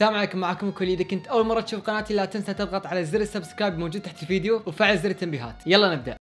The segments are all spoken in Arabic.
السلام عليكم، معكم كولي. إذا كنت أول مرة تشوف قناتي لا تنسى تضغط على زر السبسكرايب موجود تحت الفيديو وفعل زر التنبيهات. يلا نبدأ.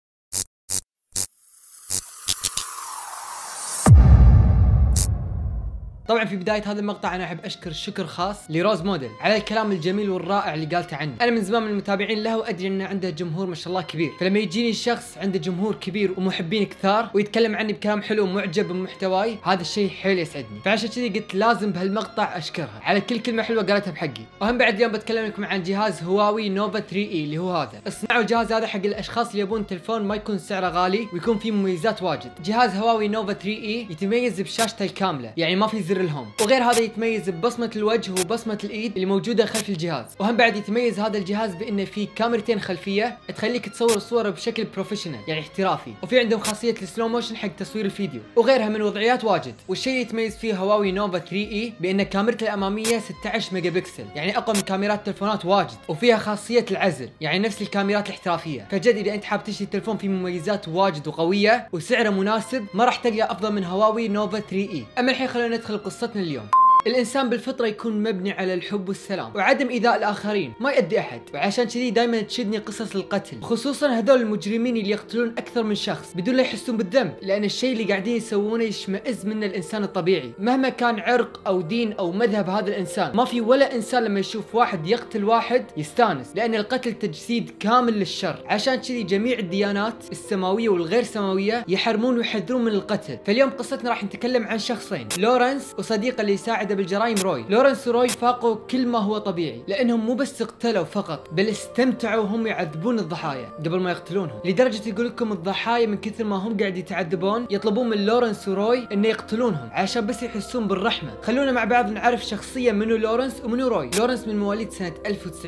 طبعا في بدايه هذا المقطع انا احب اشكر شكر خاص لروز موديل على الكلام الجميل والرائع اللي قالته عنه. انا من زمان من المتابعين له وادري انه عنده جمهور ما شاء الله كبير، فلما يجيني شخص عنده جمهور كبير ومحبين كثار ويتكلم عني بكلام حلو ومعجب بمحتواي، هذا الشيء حيل يسعدني، فعشان كذي قلت لازم بهالمقطع اشكرها على كل كلمه حلوه قالتها بحقي. وهم بعد اليوم بتكلم لكم عن جهاز هواوي نوفا 3e اللي هو هذا. اصنعوا الجهاز هذا حق الاشخاص اللي يبون تلفون ما يكون سعره غالي ويكون فيه مميزات واجد. جهاز هواوي نوفا 3e يتميز بشاشته الكامله، يعني ما في الهوم، وغير هذا يتميز ببصمه الوجه وبصمه الايد اللي موجوده خلف الجهاز. وهم بعد يتميز هذا الجهاز بانه فيه كاميرتين خلفيه تخليك تصور الصوره بشكل بروفيشنال، يعني احترافي، وفي عندهم خاصيه السلو موشن حق تصوير الفيديو وغيرها من وضعيات واجد. والشيء اللي يتميز فيه هواوي نوفا 3e بان كاميرته الاماميه 16 ميجا بكسل، يعني اقوى من كاميرات تلفونات واجد، وفيها خاصيه العزل يعني نفس الكاميرات الاحترافيه. فجد اذا انت حاب تشتري تلفون فيه مميزات واجد وقويه وسعره مناسب ما راح تلقى افضل من هواوي نوفا 3e. اما الحين خلونا ندخل قصتنا اليوم. الانسان بالفطره يكون مبني على الحب والسلام وعدم ايذاء الاخرين، ما يؤذي احد، وعشان كذي دائما تشدني قصص القتل، خصوصا هذول المجرمين اللي يقتلون اكثر من شخص بدون لا يحسون بالذنب، لان الشيء اللي قاعدين يسوونه يشمئز منه الانسان الطبيعي، مهما كان عرق او دين او مذهب هذا الانسان، ما في ولا انسان لما يشوف واحد يقتل واحد يستانس، لان القتل تجسيد كامل للشر، عشان كذي جميع الديانات السماويه والغير سماويه يحرمون ويحذرون من القتل. فاليوم قصتنا راح نتكلم عن شخصين، لورنس وصديقه اللي يساعده بالجرائم روي. لورنس وروي فاقوا كل ما هو طبيعي، لانهم مو بس اقتلوا فقط بل استمتعوا وهم يعذبون الضحايا قبل ما يقتلونهم، لدرجه يقول لكم الضحايا من كثر ما هم قاعد يتعذبون يطلبون من لورنس وروي انه يقتلونهم عشان بس يحسون بالرحمه. خلونا مع بعض نعرف شخصيا منو لورنس ومنو روي. لورنس من مواليد سنه 1940،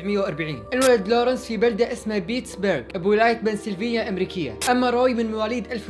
انولد لورنس في بلده اسمها بيتسبرغ بولايه بنسلفانيا الامريكيه. اما روي من مواليد 1948،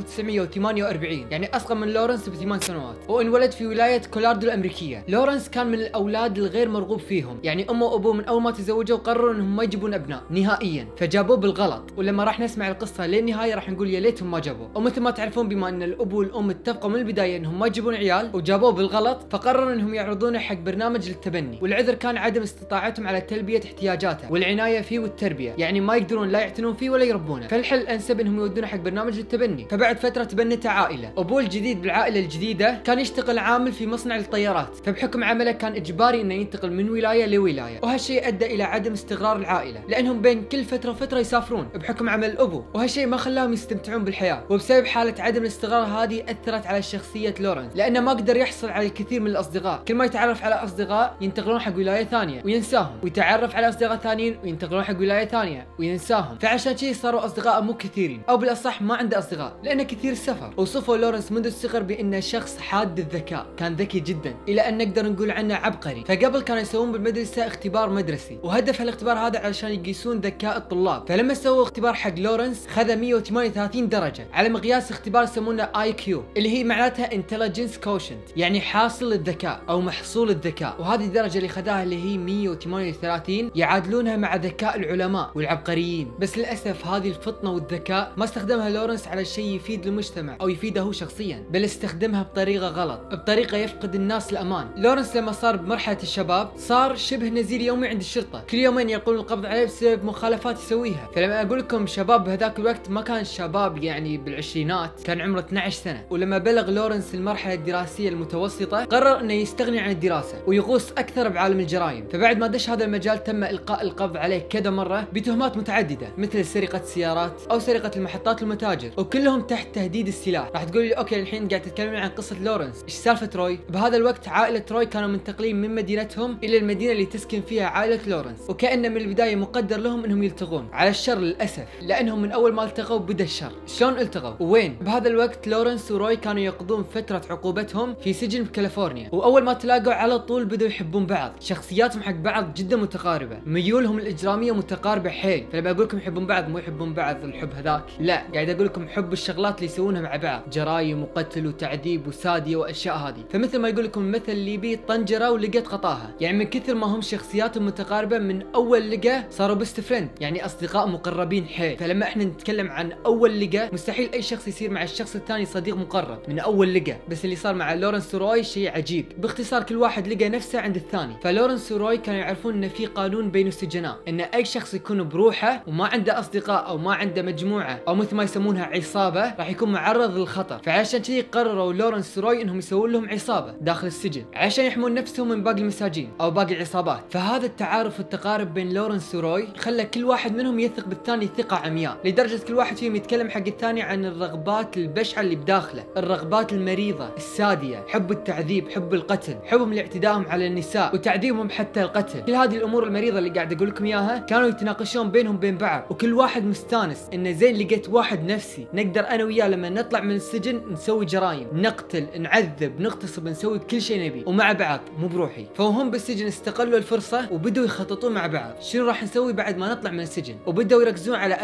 يعني اصغر من لورنس ب8 سنوات، وانولد في ولايه كولاردو الامريكيه. لورنس كان من الاولاد الغير مرغوب فيهم، يعني امه وابوه من اول ما تزوجوا قرروا انهم ما يجيبون ابناء نهائيا، فجابوه بالغلط، ولما راح نسمع القصه للنهايه راح نقول يا ليتهم ما جابوه. ومثل ما تعرفون بما ان الاب والام اتفقوا من البدايه انهم ما يجيبون عيال وجابوه بالغلط، فقرروا انهم يعرضونه حق برنامج للتبني، والعذر كان عدم استطاعتهم على تلبيه احتياجاته والعنايه فيه والتربيه، يعني ما يقدرون لا يعتنون فيه ولا يربونه، فالحل الانسب انهم يودونه حق برنامج للتبني. فبعد فتره تبنته عائله، ابوه الجديد بالعائله الجديده كان يشتغل عامل في مصنع الطيارات، فبحكم عمله كان اجباري انه ينتقل من ولايه لولايه، وهالشيء ادى الى عدم استقرار العائله، لانهم بين كل فتره وفتره يسافرون بحكم عمل ابوه، وهالشيء ما خلاهم يستمتعون بالحياه، وبسبب حاله عدم الاستقرار هذه اثرت على شخصيه لورنس، لانه ما قدر يحصل على الكثير من الاصدقاء، كل ما يتعرف على اصدقاء ينتقلون حق ولايه ثانيه وينساهم، ويتعرف على اصدقاء ثانيين وينتقلون حق ولايه ثانيه وينساهم، فعشان كذي صاروا اصدقاء مو كثيرين، او بالاصح ما عنده اصدقاء، لانه كثير السفر. وصفوا لورنس منذ الصغر بانه شخص حاد الذكاء، كان ذكي جدا الى أن نقدر نقول عنه عبقري. فقبل كانوا يسوون بالمدرسه اختبار مدرسي، وهدف الاختبار هذا علشان يقيسون ذكاء الطلاب، فلما سووا اختبار حق لورنس خذ 138 درجه على مقياس اختبار يسمونه IQ اللي هي معناتها انتليجنس كوشنت، يعني حاصل الذكاء او محصول الذكاء، وهذه الدرجه اللي خذاها اللي هي 138 يعادلونها مع ذكاء العلماء والعبقريين، بس للاسف هذه الفطنه والذكاء ما استخدمها لورنس على شيء يفيد المجتمع او يفيده هو شخصيا، بل استخدمها بطريقه غلط، بطريقه يفقد الناس الامان. لورنس لما صار بمرحلة الشباب صار شبه نزيل يومي عند الشرطة، كل يومين يقولون القبض عليه بسبب مخالفات يسويها. فلما اقول لكم شباب بهذاك الوقت ما كان شباب يعني بالعشرينات، كان عمره 12 سنة. ولما بلغ لورنس المرحلة الدراسية المتوسطة قرر انه يستغني عن الدراسة ويغوص اكثر بعالم الجرائم، فبعد ما دش هذا المجال تم القاء القبض عليه كذا مرة بتهمات متعددة مثل سرقة السيارات او سرقة المحطات والمتاجر، وكلهم تحت تهديد السلاح. راح تقول لي اوكي الحين قاعد تتكلمين عن قصة لورنس، ايش سالفة روي؟ بهذا الوقت عائلة روي كانوا منتقلين من مدينتهم إلى المدينة اللي تسكن فيها عائلة لورنس، وكأن من البداية مقدر لهم إنهم يلتقون، على الشر للأسف، لأنهم من أول ما التقوا بدأ الشر. شلون التقوا؟ وين؟ بهذا الوقت لورنس وروي كانوا يقضون فترة عقوبتهم في سجن بكاليفورنيا، وأول ما تلاقوا على طول بدأوا يحبون بعض، شخصياتهم حق بعض جدا متقاربة، ميولهم الإجرامية متقاربة حيل، فلما أقول لكم يحبون بعض مو يحبون بعض الحب هذاك، لا، قاعد أقول لكم حب الشغلات اللي يسوونها مع بعض، جرايم وقتل وتعذيب وسادية وأشياء هذه، فمثل ما يقول لكم مثل ليبي هذه الطنجره ولقت قطاها، يعني من كثر ما هم شخصياتهم متقاربه من اول لقه صاروا بيست فريند، يعني اصدقاء مقربين حيل. فلما احنا نتكلم عن اول لقه مستحيل اي شخص يصير مع الشخص الثاني صديق مقرب من اول لقه، بس اللي صار مع لورنس روي شيء عجيب. باختصار كل واحد لقى نفسه عند الثاني. فلورنس روي كانوا يعرفون ان في قانون بين السجناء ان اي شخص يكون بروحه وما عنده اصدقاء او ما عنده مجموعه او مثل ما يسمونها عصابه راح يكون معرض للخطر، فعشان كذي قرروا لورنس روي انهم يسوون لهم عصابه داخل السجن عشان يحمون نفسهم من باقي المساجين او باقي العصابات. فهذا التعارف والتقارب بين لورنس روي خلى كل واحد منهم يثق بالثاني ثقه عمياء، لدرجه كل واحد فيهم يتكلم حق الثاني عن الرغبات البشعه اللي بداخله، الرغبات المريضه الساديه، حب التعذيب، حب القتل، حبهم لاعتدائهم على النساء وتعذيبهم حتى القتل. كل هذه الامور المريضه اللي قاعد اقول لكم اياها كانوا يتناقشون بينهم بين بعض، وكل واحد مستانس انه زين لقيت واحد نفسي نقدر انا وياه لما نطلع من السجن نسوي جرائم، نقتل، نعذب، نغتصب، نسوي كل شيء نبي ومع بعض مو بروحي. فهم بالسجن استقلوا الفرصه وبدوا يخططون مع بعض شنو راح نسوي بعد ما نطلع من السجن، وبدوا يركزون على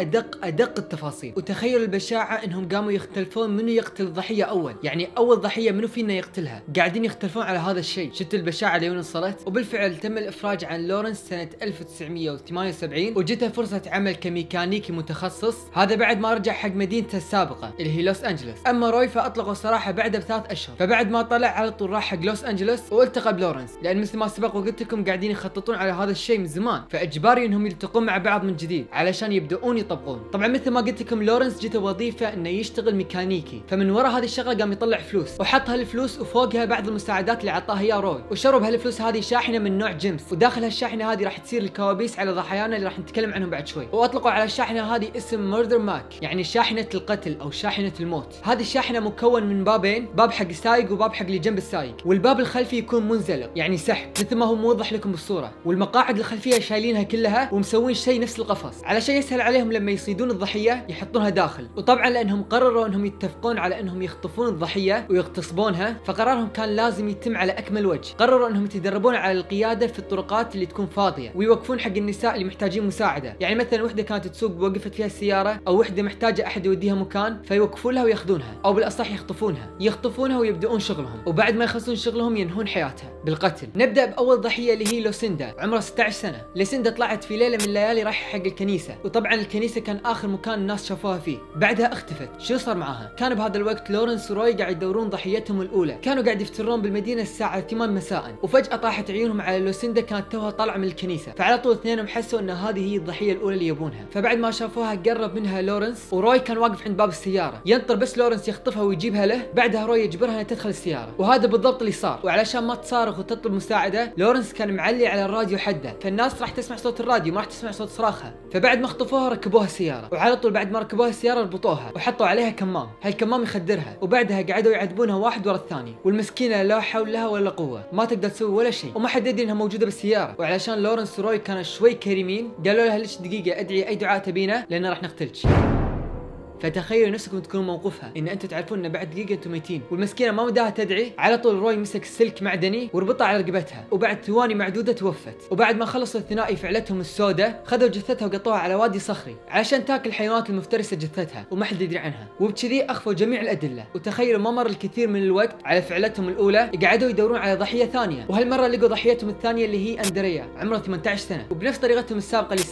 ادق التفاصيل. وتخيلوا البشاعه انهم قاموا يختلفون منو يقتل الضحيه اول، يعني اول ضحيه منو فينا يقتلها، قاعدين يختلفون على هذا الشيء. شفت البشاعه لين وصلت؟ وبالفعل تم الافراج عن لورنس سنه 1978 وجته فرصه عمل كميكانيكي متخصص، هذا بعد ما رجع حق مدينته السابقه اللي هي لوس انجلوس. اما روي فاطلقوا صراحه بعدها ب3 أشهر، فبعد ما طلع على طول راح حق لوس انجلوس والتقى بلورنس، لان مثل ما سبق وقلت لكم قاعدين يخططون على هذا الشيء من زمان، فاجباري انهم يلتقون مع بعض من جديد علشان يبدؤون يطبقون. طبعا مثل ما قلت لكم لورنس جته وظيفه انه يشتغل ميكانيكي، فمن وراء هذه الشغله قام يطلع فلوس، وحط هالفلوس وفوقها بعض المساعدات اللي عطاها اياه روي، وشرب هالفلوس هذه شاحنه من نوع جيمس، وداخل هالشاحنه هذه راح تصير الكوابيس على ضحايانا اللي راح نتكلم عنهم بعد شوي. واطلقوا على الشاحنه هذه اسم مردر ماك، يعني شاحنه القتل او شاحنه الموت. هذه الشاحنه مكون من بابين، باب حق السايق وباب حق اللي جنب السايق، والباب الخلفي يكون منزلق يعني سحب مثل ما هو موضح لكم بالصوره، والمقاعد الخلفيه شايلينها كلها ومسوين شيء نفس القفص علشان يسهل عليهم لما يصيدون الضحيه يحطونها داخل. وطبعا لانهم قرروا انهم يتفقون على انهم يخطفون الضحيه ويغتصبونها، فقرارهم كان لازم يتم على اكمل وجه. قرروا انهم يتدربون على القياده في الطرقات اللي تكون فاضيه، ويوقفون حق النساء اللي محتاجين مساعده، يعني مثلا وحده كانت تسوق وقفت فيها السياره، او وحده محتاجه احد يوديها مكان فيوقفون لها وياخذونها، او بالاصح يخطفونها ويبدؤون شغلهم، وبعد ما يخلصون شغلهم ينهون حياتها بالقتل. نبدا باول ضحيه اللي هي لوسيندا، عمرها 16 سنه، لوسيندا طلعت في ليله من الليالي رايحه حق الكنيسه، وطبعا الكنيسه كان اخر مكان الناس شافوها فيه، بعدها اختفت، شو صار معاها؟ كان بهذا الوقت لورنس روي قاعد يدورون ضحيتهم الاولى، كانوا قاعد يفترون بالمدينه الساعه 8 مساء، وفجاه طاحت عيونهم على لوسيندا كانت توها طالعه من الكنيسه، فعلى طول اثنينهم حسوا ان هذه هي الضحيه الاولى اللي يبونها، فبعد ما شافوها قرب منها لورنس، وروي كان واقف عند باب السياره، ينطر بس لورنس يخطفها ويجيبها له، بعدها روي يجبرها انها تدخل السياره، وهذا بالضبط اللي صار. وعلشان ما تصارخ وتطلب مساعده لورنس كان معلي على الراديو حده، فالناس راح تسمع صوت الراديو ما راح تسمع صوت صراخها. فبعد ما خطفوها ركبوها السياره، وعلى طول بعد ما ركبوها السياره ربطوها وحطوا عليها كمام، هالكمام يخدرها، وبعدها قعدوا يعذبونها واحد ورا الثاني، والمسكينه لا حول لها ولا قوه، ما تقدر تسوي ولا شيء، وما حد يدري انها موجوده بالسياره. وعلشان لورنس روي كانوا شوي كريمين قالوا لها ليش دقيقه ادعي اي دعاء تبينه لان راح نقتلك. فتخيلوا نفسكم تكونوا موقفها، ان انتم تعرفون ان بعد دقيقه انتم ميتين، والمسكينه ما مداها تدعي، على طول روي مسك سلك معدني وربطها على رقبتها، وبعد ثواني معدوده توفت. وبعد ما خلصوا الثنائي فعلتهم السوداء، خذوا جثتها وقطوها على وادي صخري، علشان تاكل الحيوانات المفترسه جثتها، وما حد يدري عنها، وبكذي اخفوا جميع الادله. وتخيلوا ما مر الكثير من الوقت على فعلتهم الاولى، قعدوا يدورون على ضحيه ثانيه، وهالمره لقوا ضحيتهم الثانيه اللي هي اندريا، عمرها 18 سنه، وبنفس طريقتهم السابقه اللي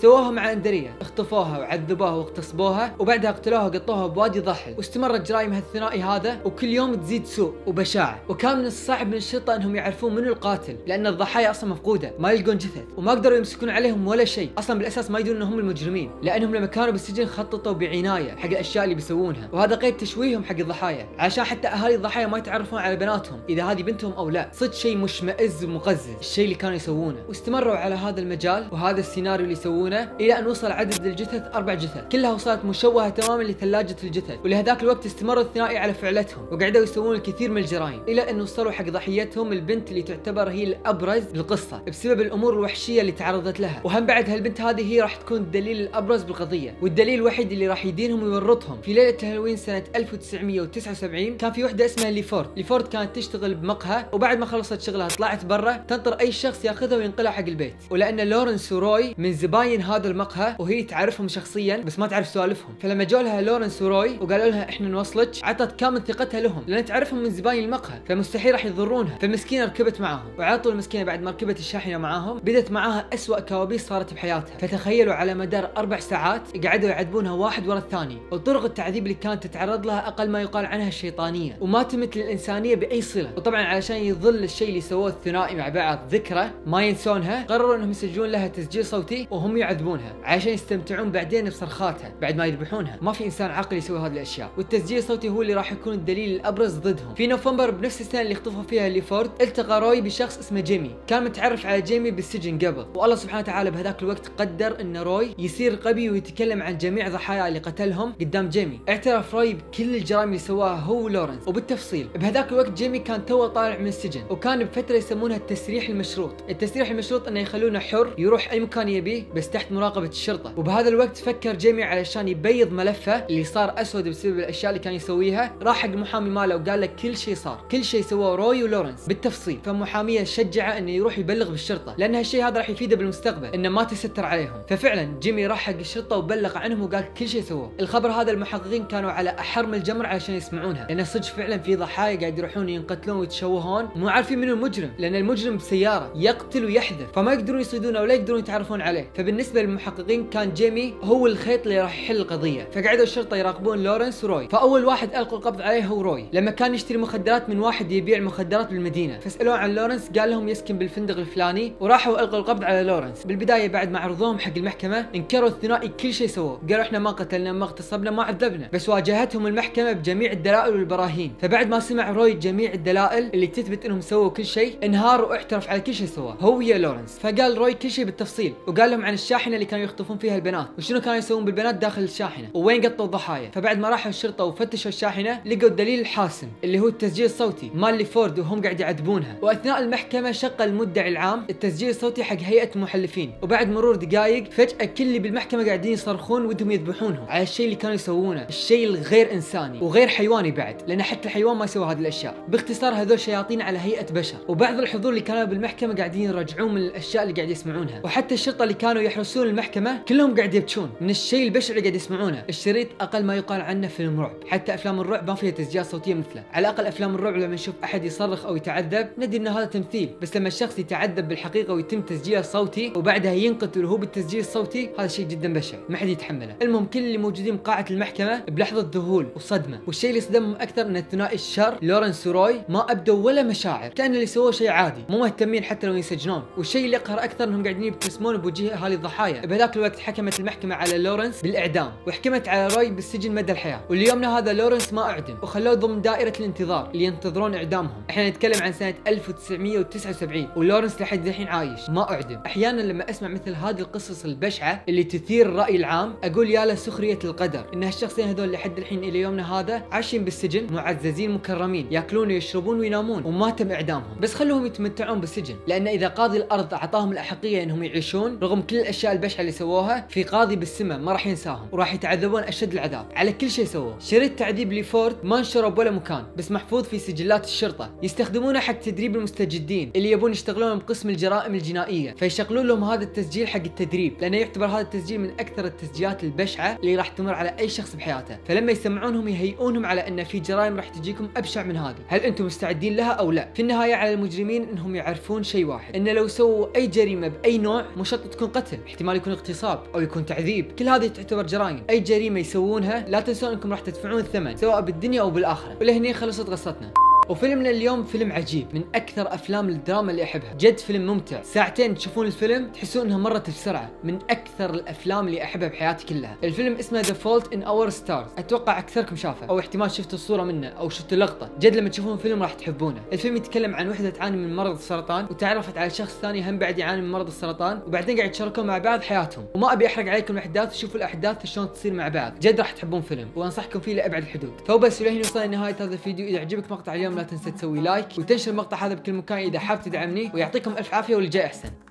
سووها مع اندريا، اخطفوها وعذبوها واغتصبوها، وبعدها قتلوها وقطوها بوادي ضحل. واستمرت جرائم هالثنائي هذا، وكل يوم تزيد سوء وبشاعه، وكان من الصعب من الشرطه انهم يعرفون منو القاتل، لان الضحايا اصلا مفقوده، ما يلقون جثث، وما قدروا يمسكون عليهم ولا شيء، اصلا بالاساس ما يدرون انهم المجرمين، لانهم لما كانوا بالسجن خططوا بعنايه حق الاشياء اللي بيسوونها، وهذا قيد تشويههم حق الضحايا، عشان حتى اهالي الضحايا ما يتعرفون على بناتهم اذا هذه بنتهم او لا، صدق شيء مشمئز ومقزز الشيء اللي كانوا يسوونه. واستمروا على هذا المجال وهذا السيناريو اللي يسوونه الى ان وصل عدد الجثث 4 جثث، كلها وصلت مشوهه تماما لثلاجه الجثث، ولهذاك الوقت استمروا الثنائي على فعلتهم، وقعدوا يسوون الكثير من الجرائم، الى ان وصلوا حق ضحيتهم البنت اللي تعتبر هي الابرز بالقصه بسبب الامور الوحشيه اللي تعرضت لها، وهم بعد هالبنت هذه هي راح تكون الدليل الابرز بالقضيه، والدليل الوحيد اللي راح يدينهم ويورطهم. في ليله هالوين سنه 1979 كان في وحده اسمها ليفورد كانت تشتغل بمقهى، وبعد ما خلصت شغلها طلعت برا تنطر اي شخص ياخذها وينقلها حق البيت، ولان لورنس روي من زباين هذا المقهى وهي تعرفهم شخصيا بس ما تعرف سوالفهم، فلما لما جو لها لورنس وروي وقالوا لها احنا نوصلك، عطت كامل ثقتها لهم لان تعرفهم من زباين المقهى فمستحيل راح يضرونها، فمسكينه ركبت معاهم. وعلى طول المسكينه بعد ما ركبت الشاحنه معاهم بدت معاها اسوأ كوابيس صارت بحياتها. فتخيلوا على مدار 4 ساعات قعدوا يعذبونها واحد ورا الثاني، وطرق التعذيب اللي كانت تتعرض لها اقل ما يقال عنها الشيطانيه وما تمت للانسانيه باي صله. وطبعا علشان يظل الشيء اللي سووه الثنائي مع بعض ذكرى ما ينسونها، قرروا انهم يسجلون لها تسجيل صوتي وهم يعذبونها علشان يستمتعون بعدين بصرخاتها بعد ما يذبحونها. ما في انسان عاقل يسوي هذه الاشياء، والتسجيل الصوتي هو اللي راح يكون الدليل الابرز ضدهم. في نوفمبر بنفس السنه اللي اختطفوا فيها ليفورد، التقى روي بشخص اسمه جيمي، كان متعرف على جيمي بالسجن قبل، والله سبحانه وتعالى بهذاك الوقت قدر ان روي يصير قبي ويتكلم عن جميع ضحايا اللي قتلهم قدام جيمي. اعترف روي بكل الجرائم اللي سواها هو ولورنس وبالتفصيل. بهذاك الوقت جيمي كان توه طالع من السجن، وكان بفتره يسمونها التسريح المشروط. التسريح المشروط انه يخلونه حر يروح اي مكان يبيه بس تحت مراقبه الشرطه. وبهذا الوقت فكر جيمي علشان يبيض ملفه اللي صار اسود بسبب الاشياء اللي كان يسويها، راح حق المحامي ماله وقال له كل شيء صار، كل شيء سواه روي ولورنس بالتفصيل. فمحاميه شجعه انه يروح يبلغ بالشرطه لان هالشيء هذا راح يفيده بالمستقبل انه ما تستر عليهم. ففعلا جيمي راح حق الشرطه وبلغ عنهم وقال كل شيء سواه. الخبر هذا المحققين كانوا على احر من الجمر علشان يسمعونها، لان صدق فعلا في ضحايا قاعد يروحون ينقتلون ويتشوهون مو عارفين من المجرم، لان المجرم بسياره يقتل ويحذف فما يقدرون يصيدونه ولا يقدرون يتعرفون عليه. فبالنسبه للمحققين كان جيمي هو الخيط اللي راح يحل القضيه. فقعدوا الشرطه يراقبون لورنس وروي، فاول واحد القوا القبض عليه هو روي لما كان يشتري مخدرات من واحد يبيع مخدرات بالمدينه. فسالوه عن لورنس قال لهم يسكن بالفندق الفلاني، وراحوا القوا القبض على لورنس. بالبدايه بعد ما عرضوهم حق المحكمه انكروا الثنائي كل شيء سووه، قالوا احنا ما قتلنا ما اغتصبنا ما عذبنا، بس واجهتهم المحكمه بجميع الدلائل والبراهين. فبعد ما سمع روي جميع الدلائل اللي تثبت انهم سووا كل شيء انهار واعترف على كل شيء سواه هو ويا لورنس. فقال روي كل شيء بالتفصيل، وقال لهم عن الشاحنه اللي كانوا يخطفون فيها البنات وشنو كانوا يسوون بالبنات داخل الشاحنه ووين قطوا الضحايا. فبعد ما راحوا الشرطه وفتشوا الشاحنه لقوا الدليل الحاسم اللي هو التسجيل الصوتي مال ليفورد وهم قاعد يعذبونها. واثناء المحكمه شق المدعي العام التسجيل الصوتي حق هيئه المحلفين، وبعد مرور دقائق فجاه كل اللي بالمحكمه قاعدين يصرخون ودهم يذبحونهم على الشيء اللي كانوا يسوونه، الشيء الغير انساني وغير حيواني بعد، لان حتى الحيوان ما يسوي هذه الاشياء. باختصار هذول شياطين على هيئه بشر. وبعض الحضور اللي كانوا بالمحكمه قاعدين يرجعون من الاشياء اللي قاعد يسمعونها، وحتى الشرطه اللي كانوا يحرسون المحكمه كلهم قاعد يبكون من الشيء البشع اللي قاعد يسمعونه. الشريط اقل ما يقال عنه فيلم رعب، حتى افلام الرعب ما فيها تسجيلات صوتيه مثله. على الاقل افلام الرعب لما نشوف احد يصرخ او يتعذب ندري ان هذا تمثيل، بس لما الشخص يتعذب بالحقيقه ويتم تسجيله صوتي وبعدها ينقتل وهو بالتسجيل الصوتي، هذا شيء جدا بشع ما حد يتحمله. المهم كل اللي موجودين بقاعه المحكمه بلحظه ذهول وصدمه، والشيء اللي صدمهم اكثر ان الثنائي الشر لورنس وروي ما ابدوا ولا مشاعر، كان اللي سووه شيء عادي مو مهتمين حتى لو ينسجنون. والشيء اللي يقهر اكثر انهم قاعدين يبتسمون بوجه اهالي الضحايا. بهذاك الوقت حكمت المحكمه على لورنس بالاعدام وحكمت على روي بالسجن مدى الحياه، وليومنا هذا لورنس ما اعدم وخلوه ضمن دائره الانتظار اللي ينتظرون اعدامهم. احنا نتكلم عن سنه 1979 ولورنس لحد الحين عايش ما اعدم. احيانا لما اسمع مثل هذه القصص البشعه اللي تثير الراي العام اقول يا لسخريه القدر ان هالشخصين هذول لحد الحين الى يومنا هذا عايشين بالسجن معززين مكرمين ياكلون ويشربون وينامون وما تم اعدامهم، بس خلوهم يتمتعون بالسجن. لان اذا قاضي الارض اعطاهم الاحقيه انهم يعيشون رغم كل الاشياء البشعه اللي سووها، في قاضي بالسماء ما راح ينساهم وراح يتعذبون اشد العذاب على كل شيء سووه. شريط تعذيب ليفورد ما انشره بولا مكان، بس محفوظ في سجلات الشرطه، يستخدمونه حق تدريب المستجدين اللي يبون يشتغلون بقسم الجرائم الجنائيه، فيشغلون لهم هذا التسجيل حق التدريب، لانه يعتبر هذا التسجيل من اكثر التسجيلات البشعه اللي راح تمر على اي شخص بحياته. فلما يسمعونهم يهيئونهم على ان في جرائم راح تجيكم ابشع من هذه، هل انتم مستعدين لها او لا؟ في النهايه على المجرمين انهم يعرفون شيء واحد، ان لو سووا اي جريمه باي نوع مو شرط تكون قتل، احتمال يكون اغتصاب او يكون تعذيب، كل هذه تعتبر جرائم. اي جريمه يسوونها لا تنسون انكم راح تدفعون الثمن سواء بالدنيا او بالاخره. ولهني خلصت قصتنا. وفيلمنا اليوم فيلم عجيب من اكثر افلام الدراما اللي احبها، جد فيلم ممتع، ساعتين تشوفون الفيلم تحسون انها مرت بسرعه، من اكثر الافلام اللي احبها بحياتي كلها. الفيلم اسمه The Fault in Our Stars، اتوقع اكثركم شافه او احتمال شفتوا الصوره منه او شفتوا لقطه، جد لما تشوفون الفيلم راح تحبونه. الفيلم يتكلم عن وحده تعاني من مرض السرطان وتعرفت على شخص ثاني هم بعد يعاني من مرض السرطان، وبعدين قاعد يتشاركون مع بعض حياتهم، وما ابي احرق عليكم الاحداث، شوفوا الاحداث شلون تصير مع بعض، جد راح تحبون فيلم وانصحكم فيه لابعد الحدود. فبس لهنا وصلنا لنهايه هذا الفيديو، اذا عجبك مقطع اليوم لا تنسى تسوي لايك وتنشر المقطع هذا بكل مكان اذا حاب تدعمني، ويعطيكم الف عافيه واللي جاي احسن.